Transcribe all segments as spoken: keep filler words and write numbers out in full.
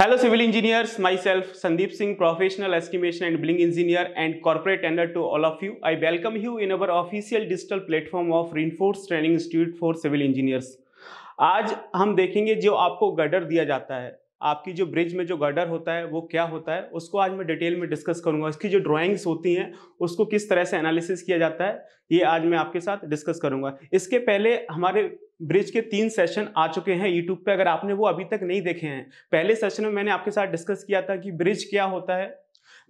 Hello civil engineers, myself Sandip Singh, professional estimation and billing engineer and corporate tender to all of you. I welcome you in our official digital platform of Reinforce Training Institute for Civil Engineers. आज हम देखेंगे जो आपको girder दिया जाता है, आपकी जो ब्रिज में जो गर्डर होता है वो क्या होता है, उसको आज मैं डिटेल में डिस्कस करूंगा। इसकी जो ड्राइंग्स होती हैं उसको किस तरह से एनालिसिस किया जाता है ये आज मैं आपके साथ डिस्कस करूंगा। इसके पहले हमारे ब्रिज के तीन सेशन आ चुके हैं यूट्यूब पे, अगर आपने वो अभी तक नहीं देखे हैं। पहले सेशन में मैंने आपके साथ डिस्कस किया था कि ब्रिज क्या होता है,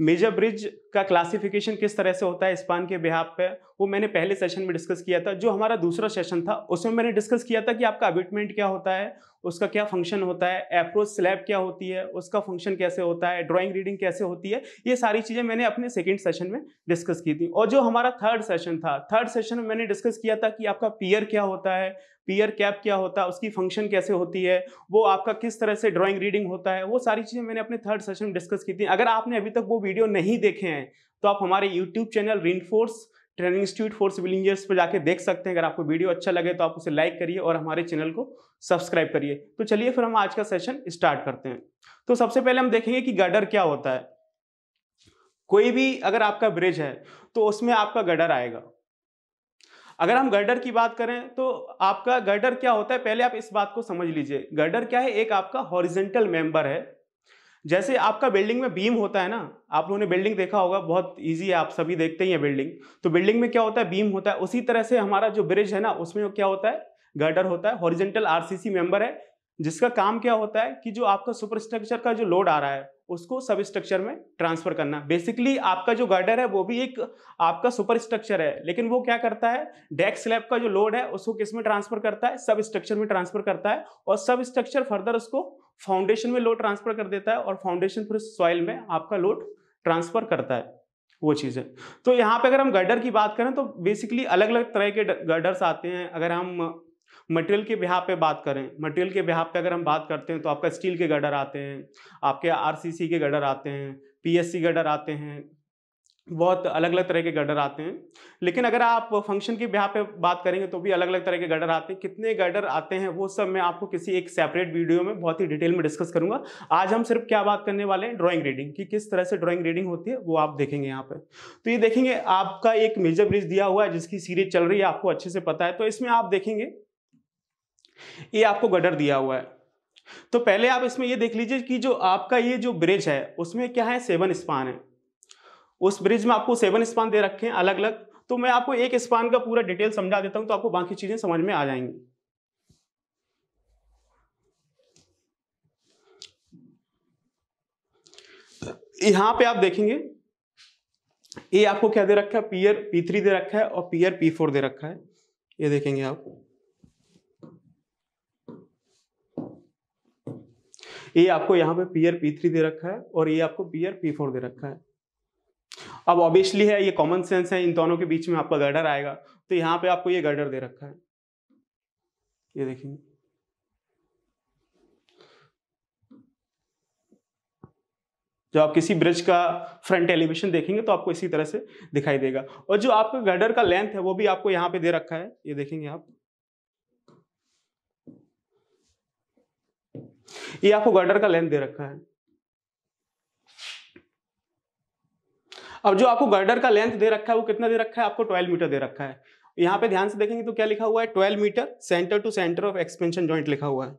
मेजर ब्रिज का क्लासिफिकेशन किस तरह से होता है स्पान के बिहाफ पे, वो मैंने पहले सेशन में डिस्कस किया था। जो हमारा दूसरा सेशन था उसमें मैंने डिस्कस किया था कि आपका अबेटमेंट क्या होता है, उसका क्या फंक्शन होता है, अप्रोच स्लैब क्या होती है, उसका फंक्शन कैसे होता है, ड्राइंग रीडिंग कैसे होती है, ये सारी चीज़ें मैंने अपने सेकेंड सेशन में डिस्कस की थी। और जो हमारा थर्ड सेशन था, थर्ड सेशन में मैंने डिस्कस किया था कि आपका पियर क्या होता है, पियर कैप क्या होता है, उसकी फंक्शन कैसे होती है, वो आपका किस तरह से ड्राइंग रीडिंग होता है, वो सारी चीज़ें मैंने अपने थर्ड सेशन में डिस्कस की थी। अगर आपने अभी तक वो वीडियो नहीं देखे हैं तो आप हमारे YouTube channel Reinforce training institute for civil engineers पर जाके देख सकते हैं। अगर आपको वीडियो अच्छा लगे तो आप उसे लाइक करिए और हमारे चैनल को सब्सक्राइब करिए। तो चलिए फिर हम आज का सेशन स्टार्ट करते हैं। तो सबसे पहले हम देखेंगे कि गर्डर क्या होता है। कोई भी अगर आपका ब्रिज है तो उसमें आपका गर्डर आएगा। अगर हम गर्डर की बात करें तो आपका गर्डर क्या होता है, पहले आप इस बात को समझ लीजिए। गर्डर क्या है, एक आपका हॉरिजेंटल मेंबर है। जैसे आपका बिल्डिंग में बीम होता है ना, आप लोगों ने बिल्डिंग देखा होगा, बहुत इजी है, आप सभी देखते ही हैं बिल्डिंग। तो बिल्डिंग में क्या होता है, बीम होता है। उसी तरह से हमारा जो ब्रिज है ना उसमें क्या होता है, गर्डर होता है। हॉरिजेंटल आरसीसी मेंबर है जिसका काम क्या होता है कि जो आपका सुपरस्ट्रक्चर का जो लोड आ रहा है उसको सब स्ट्रक्चर में ट्रांसफर करना। बेसिकली आपका जो गर्डर है वो भी एक आपका सुपर स्ट्रक्चर है, लेकिन वो क्या करता है, डेक स्लैब का जो लोड है उसको किस में ट्रांसफर करता है, सब स्ट्रक्चर में ट्रांसफर करता है, और सब स्ट्रक्चर फर्दर उसको फाउंडेशन में लोड ट्रांसफर कर देता है, और फाउंडेशन फिर सॉइल में आपका लोड ट्रांसफर करता है, वो चीज़ है। तो यहाँ पे अगर हम गर्डर की बात करें तो बेसिकली अलग अलग तरह के गर्डर्स आते हैं। अगर हम मटेरियल के बिहाफ पे बात करें, मटेरियल के बिहाफ पे अगर हम बात करते हैं तो आपका स्टील के गर्डर आते हैं, आपके आरसीसी के गर्डर आते हैं, पीएससी गर्डर आते हैं, बहुत अलग अलग तरह के गर्डर आते हैं। लेकिन अगर आप फंक्शन के बिहाफ पे बात करेंगे तो भी अलग अलग तरह के गर्डर आते हैं। कितने गर्डर आते हैं वो सब मैं आपको किसी एक सेपरेट वीडियो में बहुत ही डिटेल में डिस्कस करूंगा। आज हम सिर्फ क्या बात करने वाले हैं, ड्राइंग रीडिंग की, किस तरह से ड्राइंग रीडिंग होती है वो आप देखेंगे यहाँ पे। तो ये देखेंगे आपका एक मेजर ब्रिज दिया हुआ है जिसकी सीरीज चल रही है, आपको अच्छे से पता है। तो इसमें आप देखेंगे ये आपको गर्डर दिया हुआ है। तो पहले आप इसमें ये देख लीजिए कि जो आपका ये जो ब्रिज है उसमें क्या है, सेवन स्पान है। उस ब्रिज में आपको सेवन स्पान दे रखे हैं अलग अलग। तो मैं आपको एक स्पान का पूरा डिटेल समझा देता हूं तो आपको बाकी चीजें समझ में आ जाएंगी। यहां पे आप देखेंगे ये आपको क्या दे रखा है, पीयर पी थ्री दे रखा है और पीयर पी फोर दे रखा है, ये देखेंगे आप। ये आपको यहाँ पे पीयर पी थ्री दे रखा है और ये आपको पीयर पी फोर दे रखा है। अब ऑब्वियसली है, ये कॉमन सेंस है, इन दोनों के बीच में आपका गर्डर आएगा। तो यहाँ पे आपको ये गर्डर दे रखा है, ये देखिए। जब आप किसी ब्रिज का फ्रंट एलिवेशन देखेंगे तो आपको इसी तरह से दिखाई देगा। और जो आपका गर्डर का लेंथ है वो भी आपको यहाँ पे दे रखा है, ये देखेंगे आप। ये आपको गर्डर का लेंथ दे रखा है। अब जो आपको गर्डर का लेंथ दे रखा है वो कितना दे रखा है, आपको बारह मीटर दे रखा है। यहां पे ध्यान से देखेंगे तो क्या लिखा हुआ है, बारह metre centre to centre of expansion joint लिखा हुआ है।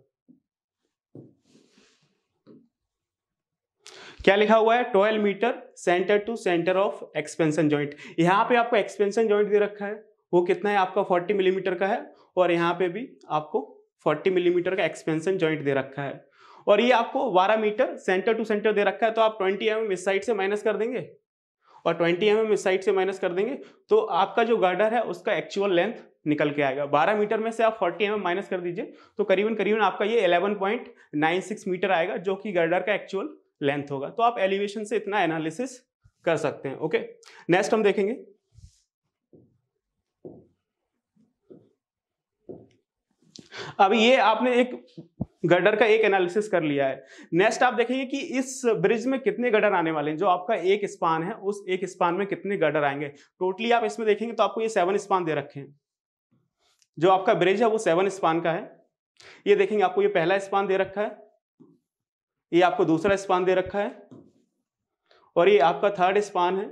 क्या लिखा हुआ है, बारह metre centre to centre of expansion joint. यहां पे आपको एक्सपेंशन जॉइंट दे रखा है, वो कितना है आपका चालीस मिलीमीटर का है, और यहाँ पे भी आपको चालीस मिलीमीटर का एक्सपेंशन जॉइंट दे रखा है। और ये आपको बारह मीटर सेंटर टू सेंटर दे रखा है। तो आप बीस एम एम इस साइड से माइनस कर देंगे और बीस एम एम इस साइड से माइनस कर देंगे तो आपका जो गर्डर है उसका एक्चुअल लेंथ निकल के आएगा। बारह मीटर में से आप चालीस एम एम माइनस कर दीजिए तो करीबन करीबन आपका ये ग्यारह पॉइंट नौ छह मीटर आएगा, जो कि गर्डर का एक्चुअल लेंथ होगा। तो आप एलिवेशन से इतना एनालिसिस कर सकते हैं। ओके, नेक्स्ट हम देखेंगे। अब ये आपने एक गर्डर का एक एनालिसिस कर लिया है। नेक्स्ट आप देखेंगे कि इस ब्रिज में कितने गर्डर आने वाले हैं। जो आपका एक स्पान है उस एक स्पान में कितने गर्डर आएंगे टोटली। आप इसमें देखेंगे तो आपको ये सेवन स्पान दे रखे हैं। जो आपका ब्रिज है वो सेवन स्पान का है। ये देखेंगे आपको ये पहला स्पान दे रखा है, ये आपको दूसरा स्पान दे रखा है और ये आपका थर्ड स्पान है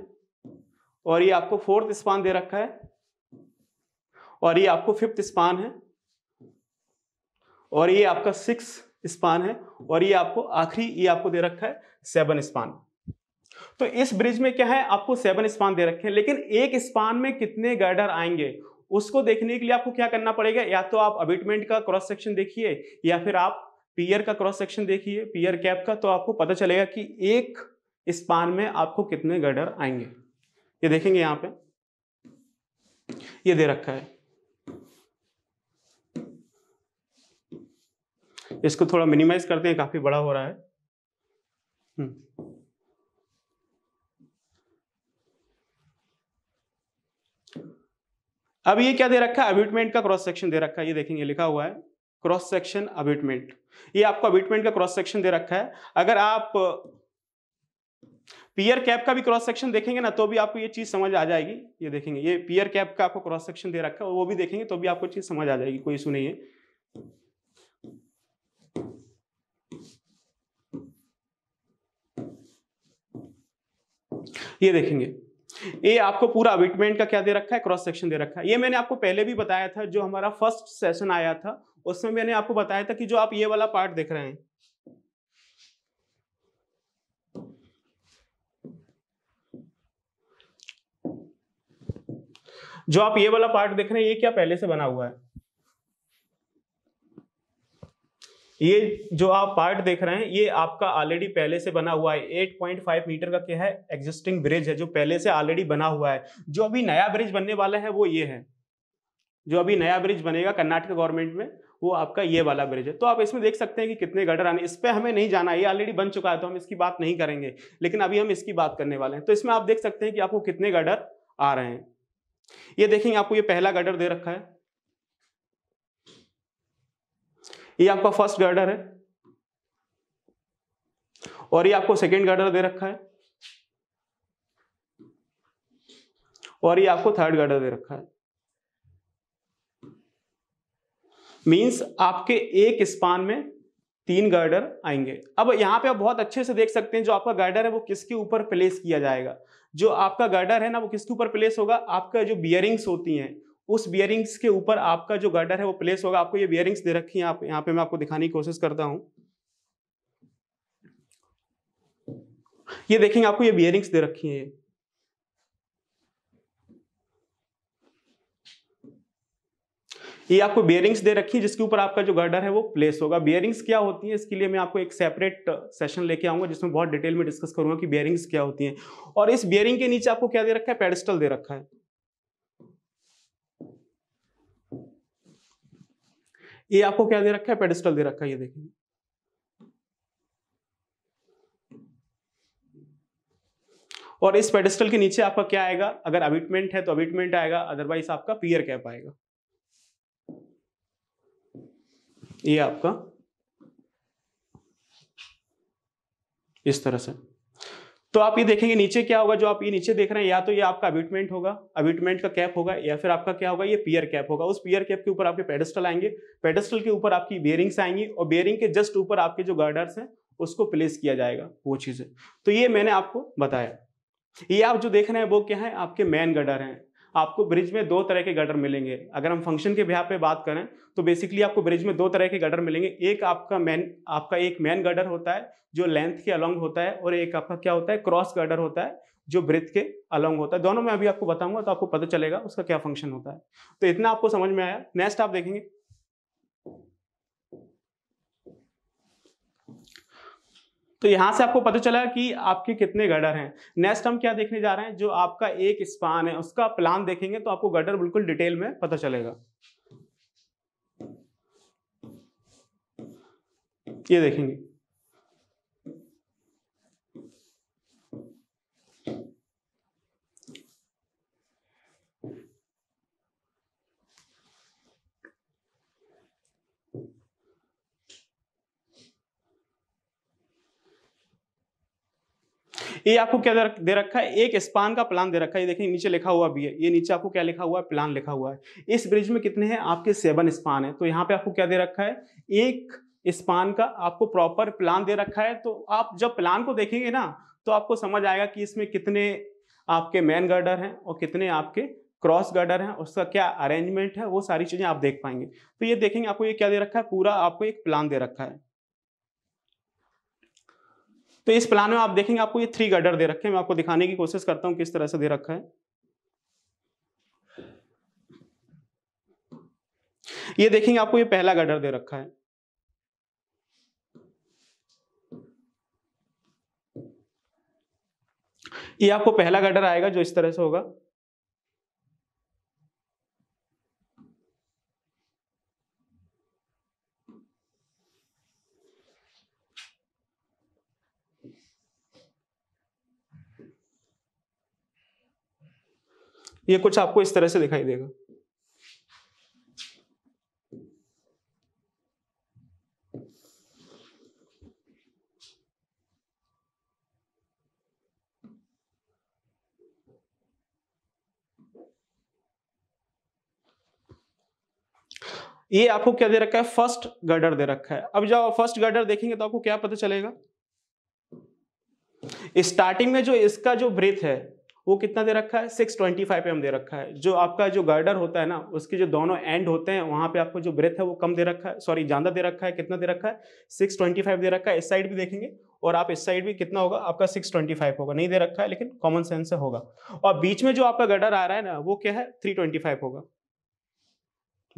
और ये आपको फोर्थ स्पान दे रखा है और ये आपको फिफ्थ स्पान है और ये आपका सिक्स स्पान है और ये आपको आखिरी ये आपको दे रखा है सेवन स्पान। तो इस ब्रिज में क्या है, आपको सेवन स्पान दे रखे हैं, लेकिन एक स्पान में कितने गर्डर आएंगे उसको देखने के लिए आपको क्या करना पड़ेगा, या तो आप अबेटमेंट का क्रॉस सेक्शन देखिए या फिर आप पियर का क्रॉस सेक्शन देखिए, पियर कैप का, तो आपको पता चलेगा कि एक स्पान में आपको कितने गर्डर आएंगे। ये देखेंगे यहां पे ये दे रखा है, इसको थोड़ा मिनिमाइज करते हैं, काफी बड़ा हो रहा है। हम्म अब ये क्या दे रखा है, अबेटमेंट का क्रॉस सेक्शन दे रखा है। ये देखेंगे लिखा हुआ है क्रॉस सेक्शन अबेटमेंट, ये आपको अबेटमेंट का क्रॉस सेक्शन दे रखा है। अगर आप पियर कैप का भी क्रॉस सेक्शन देखेंगे ना तो भी आपको ये चीज समझ आ जाएगी। ये देखेंगे ये पियर कैप का आपको क्रॉस सेक्शन दे रखा है, वो भी देखेंगे तो भी आपको चीज समझ आ जाएगी, कोई इशू नहीं है। ये देखेंगे ये आपको पूरा अबेटमेंट का क्या दे रखा है, क्रॉस सेक्शन दे रखा है। ये मैंने आपको पहले भी बताया था, जो हमारा फर्स्ट सेशन आया था उसमें मैंने आपको बताया था कि जो आप ये वाला पार्ट देख रहे हैं, जो आप ये वाला पार्ट देख रहे हैं, ये क्या पहले से बना हुआ है। ये जो आप पार्ट देख रहे हैं ये आपका ऑलरेडी पहले से बना हुआ है। आठ पॉइंट पाँच मीटर का क्या है, एग्जिस्टिंग ब्रिज है जो पहले से ऑलरेडी बना हुआ है। जो अभी नया ब्रिज बनने वाला है वो ये है, जो अभी नया ब्रिज बनेगा कर्नाटक गवर्नमेंट में, वो आपका ये वाला ब्रिज है। तो आप इसमें देख सकते हैं कि कितने गर्डर आने, इस पर हमें नहीं जाना, ये ऑलरेडी बन चुका है तो हम इसकी बात नहीं करेंगे, लेकिन अभी हम इसकी बात करने वाले हैं। तो इसमें आप देख सकते हैं कि आपको कितने गर्डर आ रहे हैं। ये देखेंगे आपको ये पहला गर्डर दे रखा है, ये आपका फर्स्ट गर्डर है और ये आपको सेकंड गर्डर दे रखा है और ये आपको थर्ड गर्डर दे रखा है। मींस आपके एक स्पान में तीन गर्डर आएंगे। अब यहां पे आप बहुत अच्छे से देख सकते हैं जो आपका गर्डर है वो किसके ऊपर प्लेस किया जाएगा। जो आपका गर्डर है ना वो किसके ऊपर प्लेस होगा, आपका जो बियरिंग्स होती हैं उस बियरिंग्स के ऊपर आपका जो गर्डर है वो प्लेस होगा। आपको ये बियरिंग्स दे रखी हैं, आप यहाँ पे मैं आपको दिखाने की कोशिश करता हूं। ये देखेंगे आपको ये बियरिंग्स दे रखी हैं, ये ये आपको बियरिंग्स दे रखी है जिसके ऊपर आपका जो गर्डर है वो प्लेस होगा। बियरिंग्स क्या होती है, इसके लिए मैं आपको एक सेपरेट सेशन लेके आऊंगा जिसमें बहुत डिटेल में डिस्कस करूंगा कि बियरिंग्स क्या होती है। और इस बियरिंग के नीचे आपको क्या दे रखा है, पेडिस्टल दे रखा है। ये आपको क्या दे रखा है, पेडिस्टल दे रखा है। ये देखिए और इस पेडिस्टल के नीचे आपका क्या आएगा, अगर अबेटमेंट है तो अबेटमेंट आएगा, अदरवाइज आपका पियर कैप आएगा। ये आपका इस तरह से, तो आप ये देखेंगे नीचे क्या होगा, जो आप ये नीचे देख रहे हैं या तो ये आपका अबेटमेंट होगा, अबेटमेंट का कैप होगा, या फिर आपका क्या होगा, ये पियर कैप होगा। उस पियर कैप के ऊपर आपके पेडिस्टल आएंगे, पेडिस्टल के ऊपर आपकी बेयरिंग्स आएंगी और बेयरिंग के जस्ट ऊपर आपके जो गर्डर्स हैं उसको प्लेस किया जाएगा वो चीजें। तो ये मैंने आपको बताया। ये आप जो देख रहे हैं वो क्या है, आपके मेन गर्डर हैं। आपको ब्रिज में दो तरह के गर्डर मिलेंगे, अगर हम फंक्शन के बिहार पे बात करें तो बेसिकली आपको ब्रिज में दो तरह के गर्डर मिलेंगे। एक आपका मेन आपका एक मेन गर्डर होता है जो लेंथ के अलोंग होता है और एक आपका क्या होता है, क्रॉस गर्डर होता है जो ब्रिथ के अलोंग होता है। दोनों में अभी आपको बताऊंगा तो आपको पता चलेगा उसका क्या फंक्शन होता है। तो इतना आपको समझ में आया। नेक्स्ट आप देखेंगे तो यहां से आपको पता चला कि आपके कितने गर्डर हैं। नेक्स्ट हम क्या देखने जा रहे हैं, जो आपका एक स्पान है उसका प्लान देखेंगे तो आपको गर्डर बिल्कुल डिटेल में पता चलेगा। ये देखेंगे ये आपको क्या दे रखा है, एक स्पान का प्लान दे रखा है। ये देखें नीचे लिखा हुआ भी है, ये नीचे आपको क्या लिखा हुआ है, प्लान लिखा हुआ है। इस ब्रिज में कितने हैं, आपके सेवन स्पान है। तो यहाँ पे आपको क्या दे रखा है, एक स्पान का आपको प्रॉपर प्लान दे रखा है, तो आप जब प्लान को देखेंगे ना तो आपको समझ आएगा कि इसमें कितने आपके मेन गर्डर हैं और कितने आपके क्रॉस गर्डर हैं, उसका क्या अरेंजमेंट है, वो सारी चीज़ें आप देख पाएंगे। तो ये देखेंगे आपको ये क्या दे रखा है, पूरा आपको एक प्लान दे रखा है। तो इस प्लान में आप देखेंगे आपको ये थ्री गर्डर दे रखे हैं। मैं आपको दिखाने की कोशिश करता हूँ किस तरह से दे रखा है। ये देखेंगे आपको ये पहला गर्डर दे रखा है, ये आपको पहला गर्डर आएगा जो इस तरह से होगा। ये कुछ आपको इस तरह से दिखाई देगा। ये आपको क्या दे रखा है, फर्स्ट गर्डर दे रखा है। अब जब फर्स्ट गर्डर देखेंगे तो आपको क्या पता चलेगा, स्टार्टिंग में जो इसका जो ब्रेथ है वो कितना दे रखा है, सिक्स ट्वेंटी फाइव एम दे रखा है। जो आपका जो गर्डर होता है ना, उसके जो दोनों एंड होते हैं वहां पे आपको जो ब्रेथ है वो कम दे रखा है, सॉरी ज्यादा दे रखा है। कितना दे रखा है, सिक्स ट्वेंटी फाइव दे रखा है। इस साइड भी देखेंगे और आप इस साइड भी कितना होगा आपका, सिक्स ट्वेंटी फाइव होगा, नहीं दे रखा है लेकिन कॉमन सेंस से होगा। और बीच में जो आपका गर्डर आ रहा है ना वो क्या है, थ्री ट्वेंटी फाइव होगा।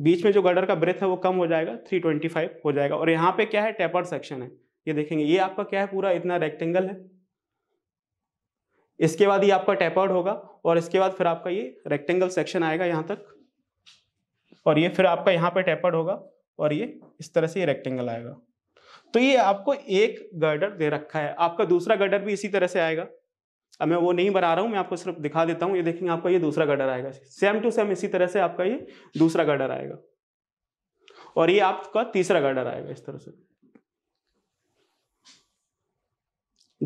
बीच में जो गर्डर का ब्रेथ है वो कम हो जाएगा, थ्री ट्वेंटी फाइव हो जाएगा। और यहाँ पे क्या है, टेपर सेक्शन है। ये देखेंगे ये आपका क्या है, पूरा इतना रेक्टेंगल है, इसके बाद ये आपका टेपर्ड होगा और इसके बाद फिर आपका ये रेक्टेंगल सेक्शन आएगा यहाँ तक, और ये फिर आपका यहाँ पे टेपर्ड होगा और ये इस तरह से ये रेक्टेंगल आएगा। तो ये आपको एक गर्डर दे रखा है। आपका दूसरा गर्डर भी इसी तरह से आएगा। अब मैं वो नहीं बना रहा हूँ, मैं आपको सिर्फ दिखा देता हूँ। ये देखेंगे आपका ये दूसरा गर्डर आएगा, सेम टू सेम इसी तरह से आपका ये दूसरा गर्डर आएगा और ये आपका तीसरा गर्डर आएगा इस तरह से।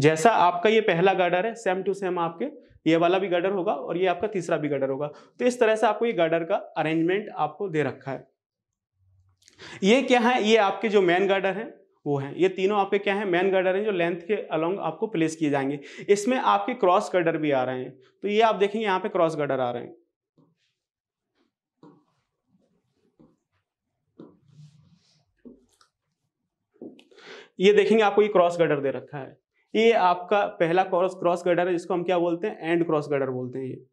जैसा आपका ये पहला गर्डर है सेम टू सेम आपके ये वाला भी गर्डर होगा और ये आपका तीसरा भी गर्डर होगा। तो इस तरह से आपको ये गर्डर का अरेंजमेंट आपको दे रखा है। ये क्या है, ये आपके जो मेन गर्डर है वो है। ये तीनों आपके क्या है, मेन गर्डर हैं जो लेंथ के अलोंग आपको प्लेस किए जाएंगे। इसमें आपके क्रॉस गर्डर भी आ रहे हैं। तो ये आप देखेंगे यहाँ पे क्रॉस गर्डर आ रहे हैं। ये देखेंगे आपको ये क्रॉस गर्डर दे रखा है। ये आपका पहला क्रॉस क्रॉस गर्डर है, जिसको हम क्या बोलते हैं, एंड क्रॉस गर्डर बोलते हैं। ये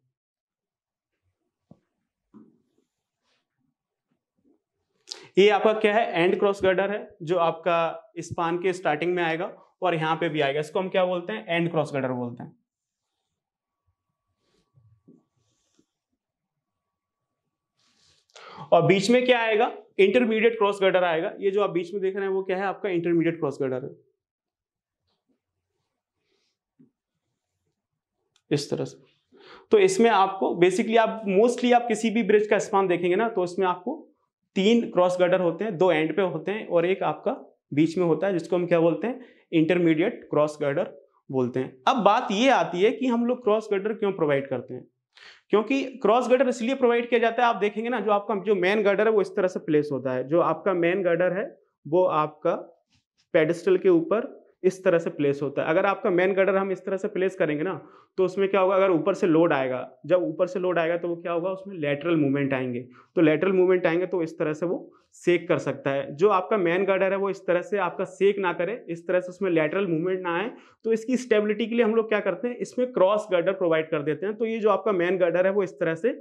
ये आपका क्या है, एंड क्रॉस गर्डर है, जो आपका स्पान के स्टार्टिंग में आएगा और यहाँ पे भी आएगा। इसको हम क्या बोलते हैं, एंड क्रॉस गर्डर बोलते हैं। और बीच में क्या आएगा, इंटरमीडिएट क्रॉस गर्डर आएगा। ये जो आप बीच में देख रहे हैं वो क्या है, आपका इंटरमीडिएट क्रॉस गर्डर है इस तरह से। तो इसमें आपको बेसिकली आप मोस्टली आप किसी भी ब्रिज का स्पान देखेंगे ना, तो इसमें आपको तीन क्रॉस गर्डर होते हैं, दो एंड पे होते हैं और एक आपका बीच में होता है, जिसको हम क्या बोलते हैं, इंटरमीडिएट क्रॉस गर्डर बोलते हैं। अब बात ये आती है कि हम लोग क्रॉस गर्डर क्यों प्रोवाइड करते हैं, क्योंकि क्रॉस गर्डर इसलिए प्रोवाइड किया जाता है। आप देखेंगे ना जो आपका जो मेन गर्डर है वो इस तरह से प्लेस होता है। जो आपका मेन गर्डर है वो आपका पेडिस्टल के ऊपर इस तरह से प्लेस होता है। अगर आपका मेन गर्डर हम इस तरह से प्लेस करेंगे ना तो उसमें क्या होगा, अगर ऊपर से लोड आएगा, जब ऊपर से लोड आएगा तो वो क्या होगा, उसमें लेटरल मूवमेंट आएंगे। तो लेटरल मूवमेंट आएंगे तो इस तरह से वो सेक कर सकता है। जो आपका मेन गर्डर है वो इस तरह से आपका सेक ना करे, इस तरह से उसमें लेटरल मूवमेंट ना आए, तो इसकी स्टेबिलिटी के लिए हम लोग क्या करते हैं, इसमें क्रॉस गर्डर प्रोवाइड कर देते हैं। तो ये जो आपका मेन गर्डर है वो इस तरह से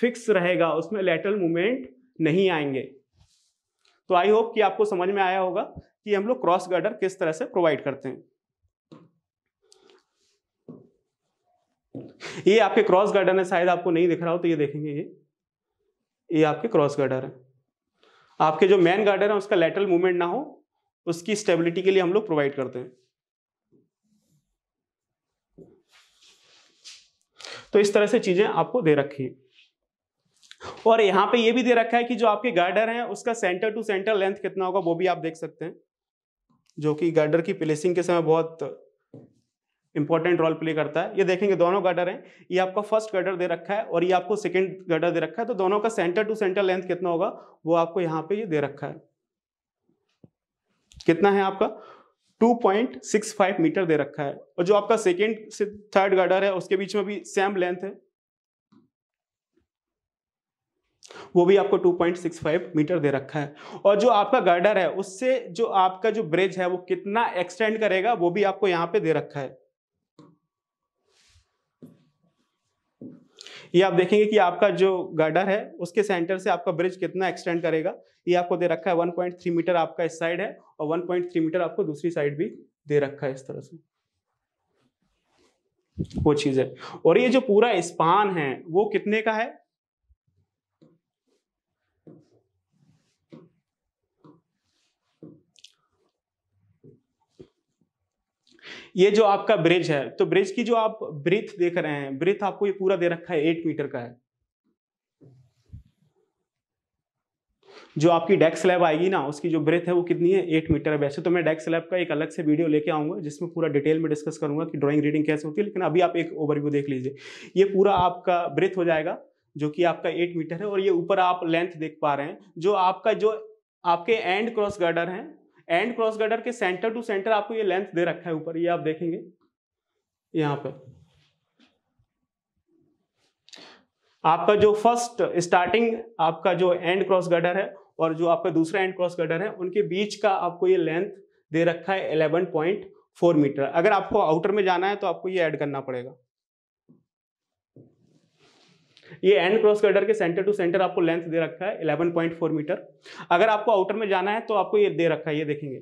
फिक्स रहेगा, उसमें लेटरल मूवमेंट नहीं आएंगे। तो आई होप कि आपको समझ में आया होगा कि हम लोग क्रॉस गर्डर किस तरह से प्रोवाइड करते हैं। ये आपके क्रॉस गर्डर है, शायद आपको नहीं दिख रहा हो, तो ये देखेंगे ये ये आपके क्रॉस गर्डर है। आपके जो मेन गर्डर है उसका लेटरल मूवमेंट ना हो, उसकी स्टेबिलिटी के लिए हम लोग प्रोवाइड करते हैं। तो इस तरह से चीजें आपको दे रखी है। और यहां पे ये भी दे रखा है कि जो आपके गर्डर हैं उसका सेंटर टू सेंटर लेंथ कितना होगा, वो भी आप देख सकते हैं, जो कि गर्डर की प्लेसिंग के समय बहुत इंपॉर्टेंट रोल प्ले करता है। ये देखेंगे दोनों गर्डर हैं। ये आपका फर्स्ट गर्डर दे रखा है और ये आपको सेकंड गर्डर दे रखा है। तो दोनों का सेंटर टू सेंटर लेंथ कितना होगा वो आपको यहाँ पे ये दे रखा है। कितना है आपका two point six five metre दे रखा है। और जो आपका सेकेंड से थर्ड गर्डर है उसके बीच में भी सेम लेंथ है, वो भी आपको two point six five metre दे रखा है। और जो आपका गर्डर है उससे जो आपका जो ब्रिज है वो कितना एक्सटेंड करेगा वो भी आपको यहां पे दे रखा है। ये आप देखेंगे कि आपका जो गर्डर है उसके सेंटर से आपका ब्रिज कितना एक्सटेंड करेगा, ये आपको दे रखा है वन पॉइंट थ्री मीटर आपका इस साइड है और वन पॉइंट थ्री मीटर आपको दूसरी साइड भी दे रखा है, इस तरह से वो चीज है। और ये जो पूरा स्पान है वो कितने का है, ये जो आपका ब्रिज है, तो ब्रिज की जो आप ब्रीथ देख रहे हैं, ब्रीथ आपको ये पूरा दे रखा है एट मीटर का है। जो आपकी डेक स्लैब आएगी ना उसकी जो ब्रीथ है वो कितनी है, एट मीटर है। वैसे तो मैं डेक स्लैब का एक अलग से वीडियो लेके आऊंगा जिसमें पूरा डिटेल में डिस्कस करूंगा कि ड्राइंग रीडिंग कैसे होती है, लेकिन अभी आप एक ओवरव्यू देख लीजिए। ये पूरा आपका ब्रीथ हो जाएगा जो कि आपका एट मीटर है। और ये ऊपर आप लेंथ देख पा रहे हैं, जो आपका जो आपके एंड क्रॉस गर्डर है, एंड क्रॉस गर्डर के सेंटर टू सेंटर आपको ये लेंथ दे रखा है ऊपर, ये आप देखेंगे यहां पर। आपका जो फर्स्ट स्टार्टिंग आपका जो एंड क्रॉस गर्डर है और जो आपका दूसरा एंड क्रॉस गर्डर है उनके बीच का आपको ये लेंथ दे रखा है इलेवन पॉइंट फोर मीटर। अगर आपको आउटर में जाना है तो आपको ये ऐड करना पड़ेगा। ये एंड क्रॉस गर्डर के सेंटर टू सेंटर आपको लेंथ दे रखा है इलेवन पॉइंट फोर मीटर। अगर आपको आउटर में जाना है तो आपको ये दे रखा है, ये देखेंगे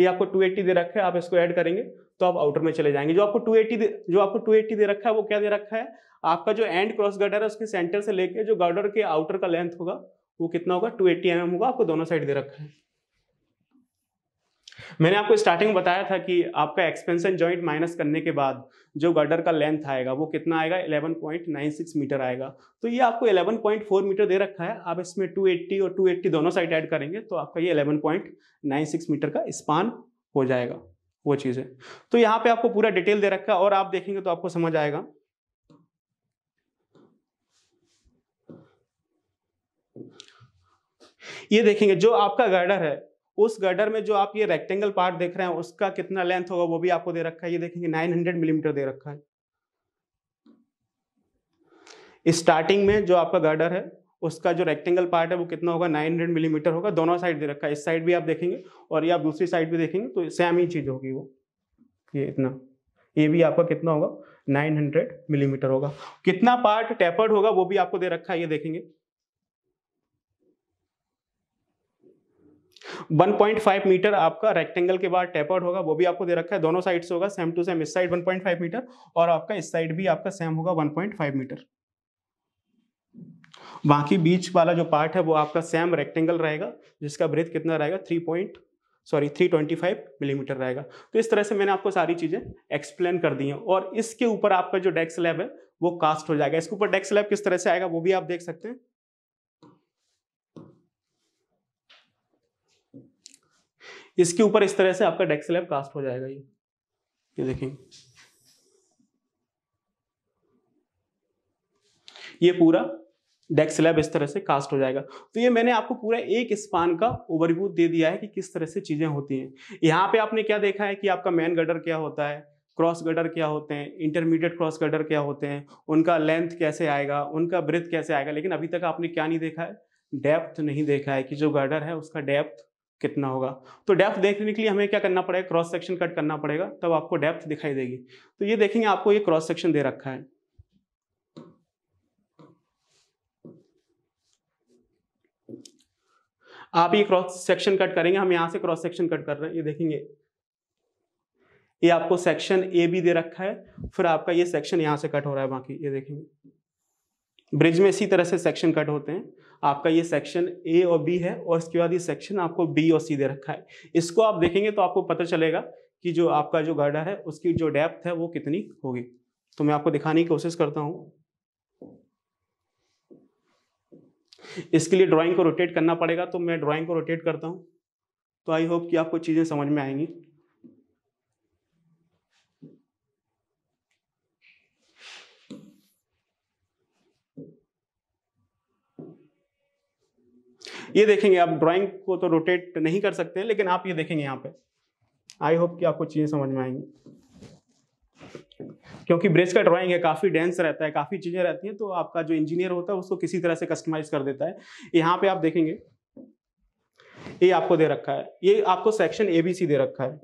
ये आपको टू एटी दे रखा है। आप इसको ऐड करेंगे तो आप आउटर में चले जाएंगे। जो आपको टू एटी दे, जो आपको टू एटी दे रखा है वो क्या दे रखा है, आपका जो एंड क्रॉस गर्डर है उसके सेंटर से लेके जो गर्डर के आउटर का लेंथ होगा वो कितना होगा, टू एटी एम एम होगा। आपको दोनों साइड दे रखा है। मैंने आपको स्टार्टिंग में बताया था कि आपका एक्सपेंशन जॉइंट माइनस करने के बाद जो गर्डर का लेंथ आएगा वो कितना आएगा, eleven point nine six metre आएगा। तो ये आपको इलेवन पॉइंट फोर मीटर दे रखा है। आप इसमें टू एटी और टू एटी दोनों साइड ऐड करेंगे तो आपका ये eleven point nine six metre का स्पान हो जाएगा, वो चीज़ है। तो यहाँ पे आपको पूरा डिटेल दे रखा है और आप देखेंगे तो आपको समझ आएगा। ये देखेंगे जो आपका गर्डर है, उस गर्डर में जो आप ये रेक्टेंगल पार्ट देख रहे हैं उसका कितना लेंथ होगा वो भी आपको दे रखा है। ये देखेंगे नाइन हंड्रेड मिलीमीटर दे रखा है। स्टार्टिंग में जो आपका गर्डर है उसका जो रेक्टेंगल पार्ट है वो कितना होगा, नाइन हंड्रेड मिलीमीटर होगा। दोनों साइड दे रखा है, इस साइड भी आप देखेंगे और ये आप दूसरी साइड भी देखेंगे तो सेम ही चीज होगी वो, ये इतना, ये भी आपका कितना होगा नाइन हंड्रेड मिलीमीटर होगा। कितना पार्ट टेपर्ड होगा वो भी आपको दे रखा है, ये देखेंगे वन पॉइंट फाइव मीटर आपका रेक्टेंगल के बाद टेपर्ड होगा, वो भी आपको दे रखा है। दोनों साइड से होगा सेम टू सेम, इस side one point five metre और आपका इस साइड भी आपका सेम होगा वन पॉइंट फाइव मीटर। बाकी बीच वाला जो पार्ट है वो आपका सेम रेक्टेंगल रहेगा जिसका ब्रेथ कितना रहेगा three point sorry three twenty five millimetre रहेगा। तो इस तरह से मैंने आपको सारी चीजें एक्सप्लेन कर दी हैं। और इसके ऊपर आपका जो डेक स्लैब है वो कास्ट हो जाएगा। इसके ऊपर डेक स्लैब किस तरह से आएगा वो भी आप देख सकते हैं। इसके ऊपर इस तरह से आपका डेक स्लैब कास्ट हो जाएगा। ये ये देखें, ये पूरा डेक स्लैब इस तरह से कास्ट हो जाएगा। तो ये मैंने आपको पूरा एक स्पान का ओवरव्यू दे दिया है कि किस तरह से चीजें होती हैं। यहाँ पे आपने क्या देखा है कि आपका मेन गर्डर क्या होता है, क्रॉस गर्डर क्या होते हैं, इंटरमीडिएट क्रॉस गर्डर क्या होते हैं, उनका लेंथ कैसे आएगा, उनका ब्रेथ कैसे आएगा। लेकिन अभी तक आपने क्या नहीं देखा है, डेप्थ नहीं देखा है कि जो गर्डर है उसका डेप्थ कितना होगा। तो डेप्थ देखने के लिए हमें क्या करना पड़ेगा, क्रॉस सेक्शन कट करना पड़ेगा तब आपको डेप्थ दिखाई देगी। तो ये देखेंगे आपको ये क्रॉस सेक्शन दे रखा है। आप ये क्रॉस सेक्शन कट करेंगे, हम यहां से क्रॉस सेक्शन कट कर रहे हैं, ये देखेंगे ये आपको सेक्शन ए भी दे रखा है। फिर आपका ये सेक्शन यहां से कट हो रहा है। बाकी ये देखेंगे ब्रिज में इसी तरह से सेक्शन कट होते हैं। आपका ये सेक्शन ए और बी है और इसके बाद ये सेक्शन आपको बी और सी दे रखा है। इसको आप देखेंगे तो आपको पता चलेगा कि जो आपका जो गर्डर है उसकी जो डेप्थ है वो कितनी होगी। तो मैं आपको दिखाने की कोशिश करता हूँ। इसके लिए ड्राइंग को रोटेट करना पड़ेगा, तो मैं ड्राइंग को रोटेट करता हूँ। तो आई होप कि आपको चीज़ें समझ में आएंगी। ये देखेंगे, आप ड्राइंग को तो रोटेट नहीं कर सकते हैं, लेकिन आप ये देखेंगे यहाँ पे, आई होप कि आपको चीजें समझ में आएंगी, क्योंकि ब्रेस का ड्राइंग है, काफी डेंस रहता है, काफी चीजें रहती हैं, तो आपका जो इंजीनियर होता है उसको किसी तरह से कस्टमाइज कर देता है। यहाँ पे आप देखेंगे ये आपको दे रखा है, ये आपको सेक्शन एबीसी दे रखा है,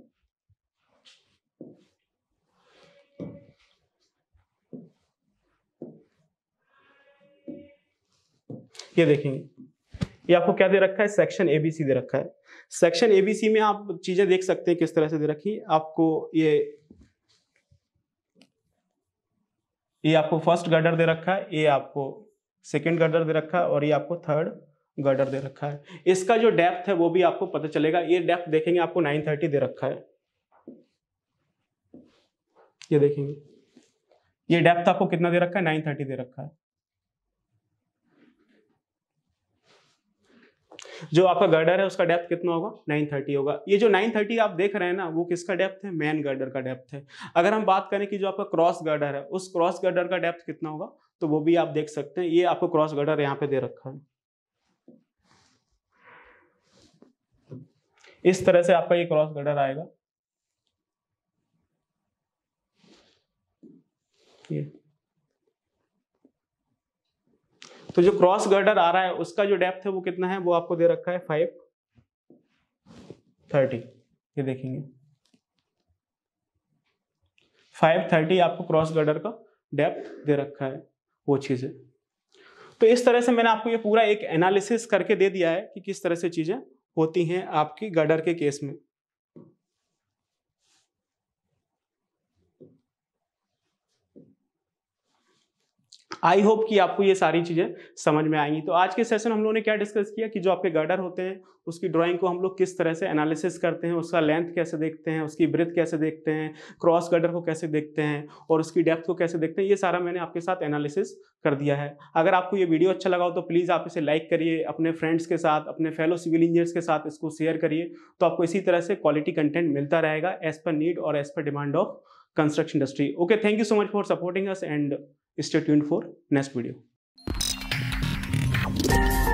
ये देखेंगे ये आपको क्या दे रखा है, सेक्शन एबीसी दे रखा है। सेक्शन एबीसी में आप चीजें देख सकते हैं किस तरह से दे रखी है आपको। ये ये आपको फर्स्ट गर्डर दे रखा है, ये आपको सेकंड गर्डर दे रखा है, और ये आपको थर्ड गर्डर दे रखा है। इसका जो डेप्थ है वो भी आपको पता चलेगा, ये डेप्थ देखेंगे आपको नाइन थर्टी दे रखा है, ये देखेंगे ये डेप्थ आपको कितना दे रखा है, नाइन थर्टी दे रखा है। जो आपका गर्डर है उसका डेप्थ कितना होगा, नाइन थर्टी होगा। ये जो नाइन थर्टी आप देख रहे हैं ना, वो किसका डेप्थ है, मेन गर्डर का डेप्थ है। अगर हम बात करें कि जो आपका क्रॉस गर्डर है, उस क्रॉस गर्डर का डेप्थ कितना होगा, तो वो भी आप देख सकते हैं। ये आपको क्रॉस गर्डर यहाँ पे दे रखा है, इस तरह से आपका ये क्रॉस गर्डर आएगा, ये। तो जो क्रॉस गर्डर आ रहा है उसका जो डेप्थ है वो कितना है, वो आपको दे रखा है फाइव थर्टी, ये देखेंगे फाइव थर्टी आपको क्रॉस गर्डर का डेप्थ दे रखा है, वो चीजें। तो इस तरह से मैंने आपको ये पूरा एक एनालिसिस करके दे दिया है कि किस तरह से चीजें होती हैं आपकी गर्डर के केस में। आई होप कि आपको ये सारी चीजें समझ में आएंगी। तो आज के सेशन हम लोगों ने क्या डिस्कस किया कि जो आपके गर्डर होते हैं उसकी ड्राइंग को हम लोग किस तरह से एनालिसिस करते हैं, उसका लेंथ कैसे देखते हैं, उसकी ब्रेथ कैसे देखते हैं, क्रॉस गर्डर को कैसे देखते हैं और उसकी डेप्थ को कैसे देखते हैं, ये सारा मैंने आपके साथ एनालिसिस कर दिया है। अगर आपको ये वीडियो अच्छा लगा हो तो प्लीज़ आप इसे लाइक करिए, अपने फ्रेंड्स के साथ, अपने फेलो सिविल इंजीनियर्स के साथ इसको शेयर करिए, तो आपको इसी तरह से क्वालिटी कंटेंट मिलता रहेगा एज पर नीड और as per demand of construction industry. Okay, thank you so much for supporting us and Stay tuned for next video.